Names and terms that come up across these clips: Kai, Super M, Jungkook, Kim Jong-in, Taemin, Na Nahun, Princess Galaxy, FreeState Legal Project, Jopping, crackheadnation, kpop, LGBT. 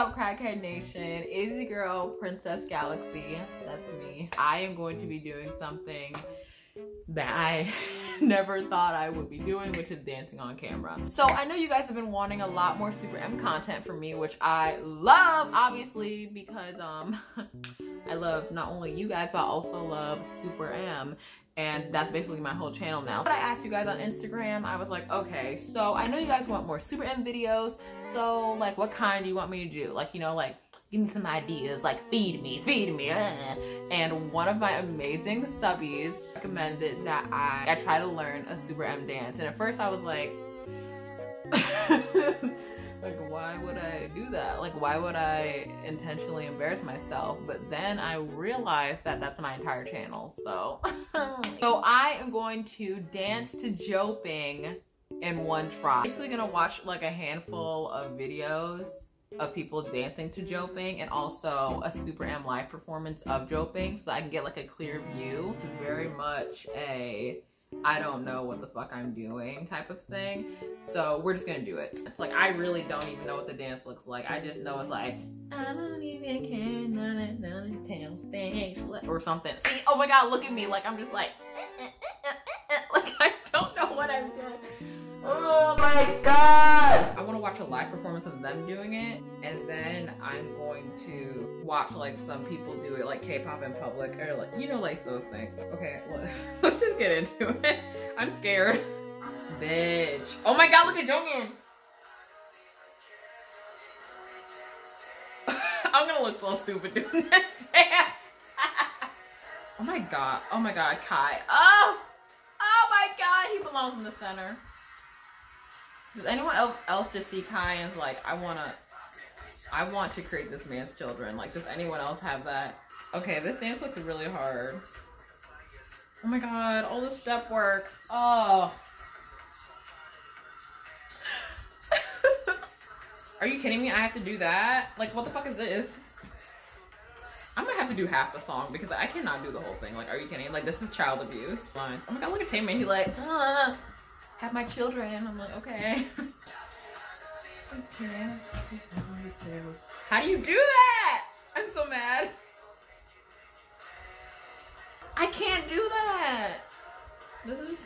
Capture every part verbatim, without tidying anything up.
up, Crackhead Nation? It's the girl, Princess Galaxy. That's me. I am going to be doing something that I never thought I would be doing, which is dancing on camera. So I know you guys have been wanting a lot more Super M content from me, which I love, obviously, because um I love not only you guys, but I also love Super M. And that's basically my whole channel now. But I asked you guys on Instagram, I was like, okay, so I know you guys want more Super M videos, so like what kind do you want me to do? Like, you know, like give me some ideas, like feed me, feed me. And one of my amazing subbies recommended that I, I try to learn a Super M dance. And at first I was like, like why would I do that? Like why would I intentionally embarrass myself? But then I realized that that's my entire channel, so. So I am going to dance to Jopping in one try. I'm basically gonna watch like a handful of videos of people dancing to Jopping and also a Super M live performance of Jopping so I can get like a clear view. Very much a I don't know what the fuck I'm doing type of thing. So we're just gonna do it. It's like I really don't even know what the dance looks like. I just know it's like I don't even care, none of none town stage or something. See, oh my god, look at me, like I'm just like eh, eh, eh, eh, eh. Like I don't know what I'm doing. Oh my god! I want to watch a live performance of them doing it, and then I'm going to watch like some people do it, like K-pop in public, or like, you know, like those things. Okay, let's just get into it. I'm scared. Bitch. Oh my god, look at Jungkook! I'm gonna look so stupid doing that dance. Oh my god, oh my god, Kai. Oh! Oh my god, he belongs in the center. Does anyone else else just see Kai and's like, I wanna, I want to create this man's children? Like, does anyone else have that? Okay, this dance looks really hard. Oh my god, all this step work. Oh. Are you kidding me? I have to do that? Like, what the fuck is this? I'm gonna have to do half the song because I cannot do the whole thing. Like, are you kidding me? Like, this is child abuse. Lines. Oh my god, look at Taemin. He like, ah. Have my children. I'm like, okay. How do you do that? I'm so mad. I can't do that. This is.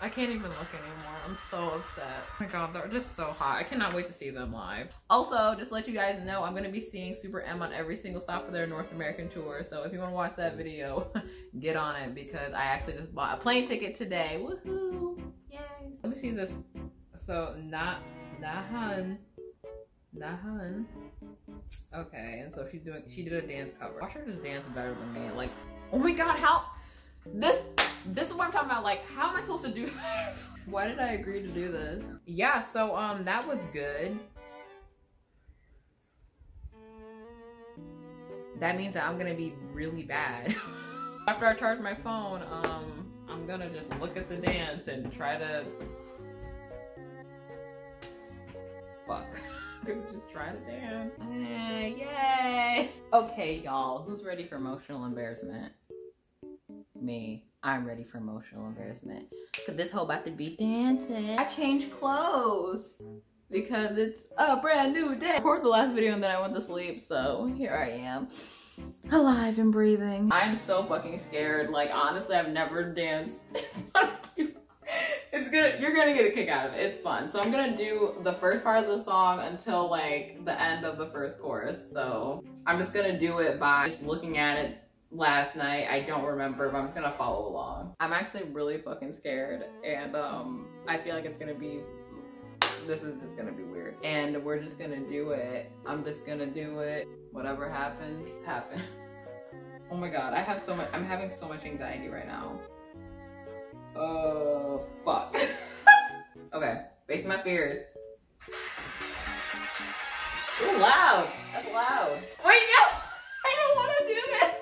I can't even look anymore. I'm so upset. Oh my god, they're just so hot. I cannot wait to see them live. Also, just to let you guys know, I'm gonna be seeing Super M on every single stop of their North American tour. So if you wanna watch that video, get on it because I actually just bought a plane ticket today. Woohoo! Yay! Let me see this. So, Na Nahun. Nahun. Okay, and so she's doing, she did a dance cover. Watch her just dance better than me. Like, oh my god, how, this, This is what I'm talking about, like, how am I supposed to do this? Why did I agree to do this? Yeah, so, um, that was good. That means that I'm gonna be really bad. After I charge my phone, um, I'm gonna just look at the dance and try to... Fuck. I'm gonna just try to dance. Hey, yay! Okay, y'all, who's ready for emotional embarrassment? Me. I'm ready for emotional embarrassment. Cause this whole about to be dancing. I changed clothes because it's a brand new day. I recorded the last video and then I went to sleep, so here I am. Alive and breathing. I'm so fucking scared. Like honestly, I've never danced. It's gonna, you're gonna get a kick out of it. It's fun. So I'm gonna do the first part of the song until like the end of the first chorus. So I'm just gonna do it by just looking at it. Last night, I don't remember, but I'm just gonna follow along. I'm actually really fucking scared, and um, I feel like it's gonna be, this is just gonna be weird. And we're just gonna do it. I'm just gonna do it. Whatever happens, happens. Oh my god, I have so much, I'm having so much anxiety right now. Oh, fuck. Okay, face my fears. Ooh, loud, that's loud. Wait, no, I don't wanna do this.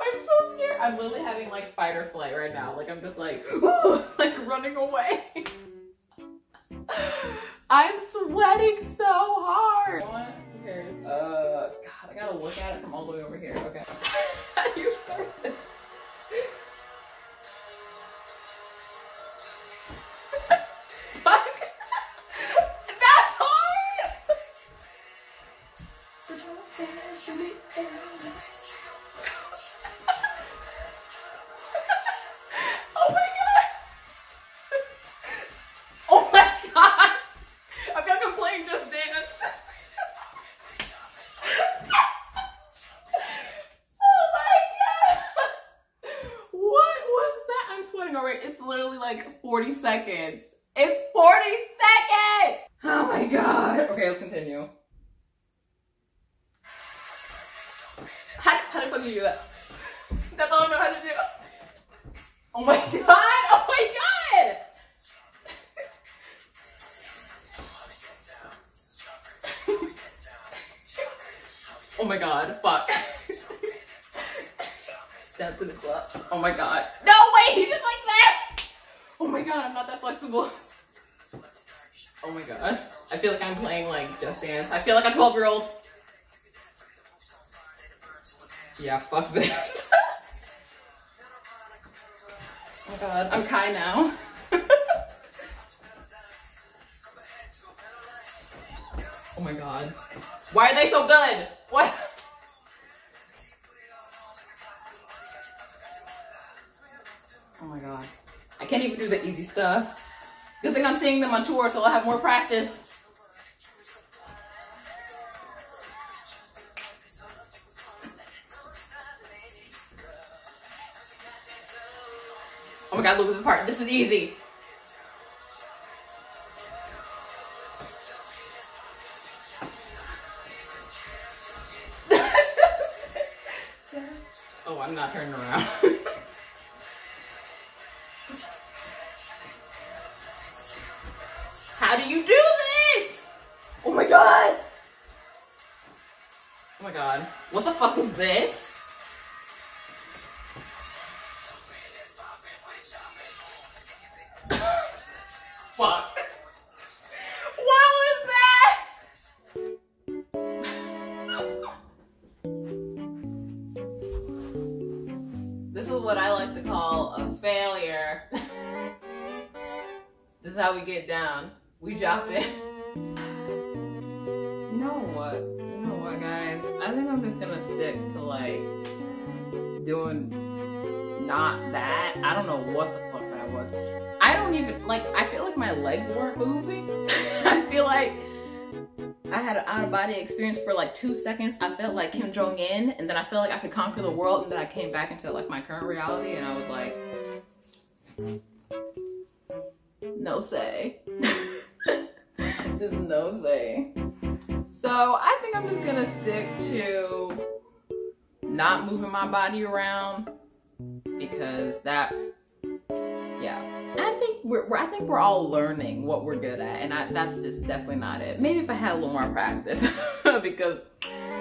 I'm so scared. I'm literally having like fight or flight right now. Like I'm just like, ooh, like running away. I'm sweating so hard. You know what? Okay. Uh, God, I gotta look at it from all the way over here. Okay. You started. Fuck. That's hard. starting over. It's literally like forty seconds. It's forty seconds! Oh my god. Okay, let's continue. How, how the fuck do you do that? That's all I know how to do. Oh my god! Oh my god! Oh my god, fuck. Step to the club. Oh my god. No, wait, he just like that! Oh my god, I'm not that flexible. Oh my god. I feel like I'm playing like Just Dance. I feel like a twelve year old. Yeah, fuck this. Oh my god, I'm Kai now. Oh my god. Why are they so good? What? Oh my god. I can't even do the easy stuff. Good thing I'm seeing them on tour, so I'll have more practice. Oh my god, look at this part. This is easy. Oh, I'm not turning around. How do you do this? Oh my god! Oh my god. What the fuck is this? Fuck. What I like to call a failure. This is how we get down. We dropped it. You know what? You know what, guys? I think I'm just gonna stick to like doing not that. I don't know what the fuck that was. I don't even like. I feel like my legs weren't moving. I feel like I had an out-of-body experience for like two seconds. I felt like Kim Jong-in, and then I felt like I could conquer the world, and then I came back into like my current reality, and I was like, no say. Just no say. So I think I'm just gonna stick to not moving my body around, because that, yeah. I think we're, we're I think we're all learning what we're good at, and I, that's just definitely not it. Maybe if I had a little more practice, because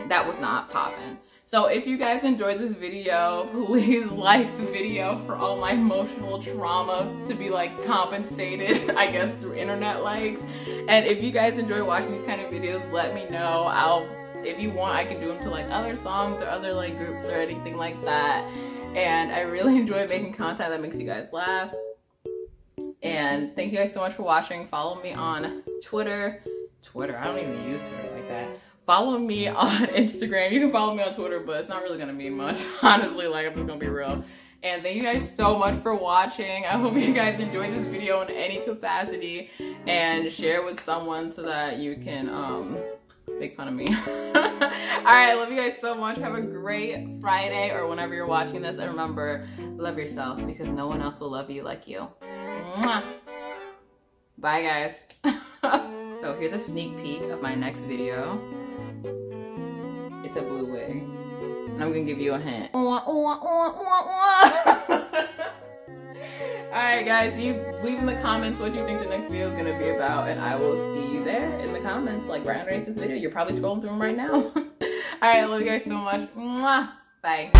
that was not popping. So if you guys enjoyed this video, please like the video for all my emotional trauma to be like compensated, I guess, through internet likes. And if you guys enjoy watching these kind of videos, let me know. I'll if you want, I can do them to like other songs or other like groups or anything like that. And I really enjoy making content that makes you guys laugh. And thank you guys so much for watching. Follow me on Twitter. Twitter, I don't even use Twitter like that. Follow me on Instagram. You can follow me on Twitter, but it's not really gonna mean much, honestly. Like, I'm just gonna be real. And thank you guys so much for watching. I hope you guys enjoyed this video in any capacity, and share it with someone so that you can um, make fun of me. All right, love you guys so much. Have a great Friday or whenever you're watching this. And remember, love yourself, because no one else will love you like you. Bye, guys. So here's a sneak peek of my next video. It's a blue wig, and I'm gonna give you a hint. Alright guys, you leave in the comments what you think the next video is gonna be about, and I will see you there in the comments, like right underneath this video. You're probably scrolling through them right now. Alright, I love you guys so much. Bye.